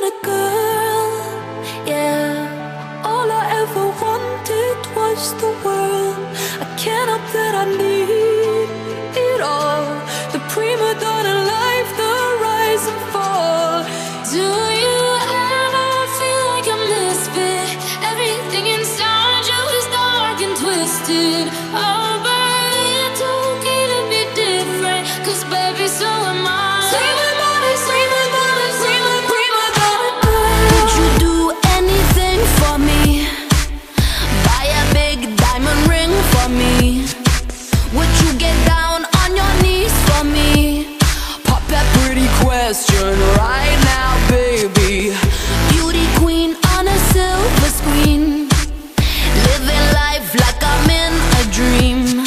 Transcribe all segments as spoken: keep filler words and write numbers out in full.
not a girl, yeah. All I ever wanted was the world. I can't help that I need it all. The prima donna life, the rise and fall. Do you ever feel like a misfit? Everything inside you is dark and twisted. Oh, but it's okay to be different, cause baby, so am I. Right now, baby, beauty queen on a silver screen, living life like I'm in a dream.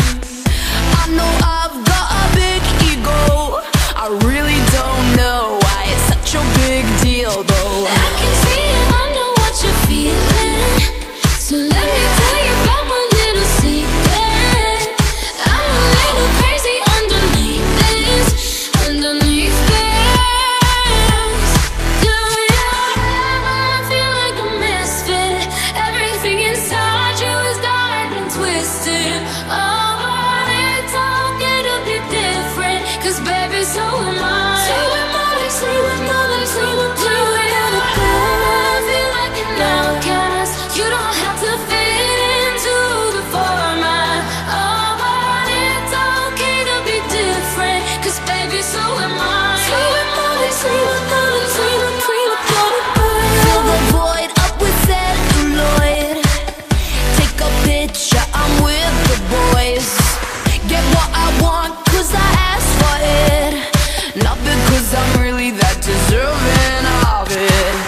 I know I've got a big ego, I really don't know why it's such a big deal though. I can see it, I know what you're feeling, so let me tell you about my little secret. I'm a little crazy underneath this, underneath this. Not because I'm really that deserving of it.